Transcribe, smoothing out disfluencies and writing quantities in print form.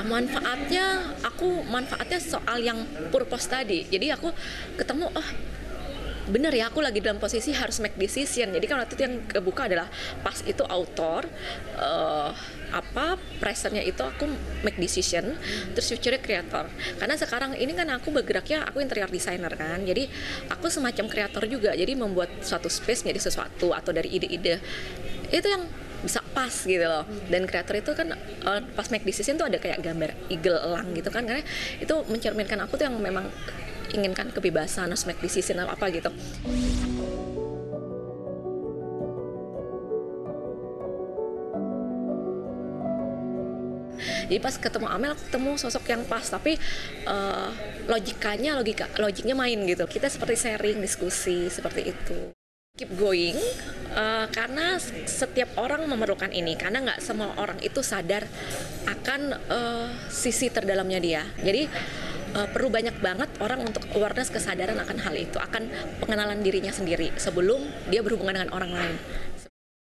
Nah, manfaatnya soal yang purpose tadi. Jadi aku ketemu, oh bener ya, aku lagi dalam posisi harus make decision. Jadi kan waktu itu yang kebuka adalah pas itu author, pressernya itu aku make decision, terus future creator. Karena sekarang ini kan aku bergeraknya, aku interior designer kan, jadi aku semacam kreator juga. Jadi membuat suatu space menjadi sesuatu atau dari ide-ide itu yang bisa pas gitu loh. Dan kreator itu kan pas make decision tuh ada kayak gambar eagle, elang gitu kan, karena itu mencerminkan aku tuh yang memang inginkan kebebasan, harus make decision atau apa gitu. Jadi pas ketemu Amel, aku ketemu sosok yang pas, tapi logiknya main gitu. Kita seperti sharing, diskusi, seperti itu. Keep going, karena setiap orang memerlukan ini, karena nggak semua orang itu sadar akan sisi terdalamnya dia. Jadi perlu banyak banget orang untuk awareness, kesadaran akan hal itu, akan pengenalan dirinya sendiri sebelum dia berhubungan dengan orang lain.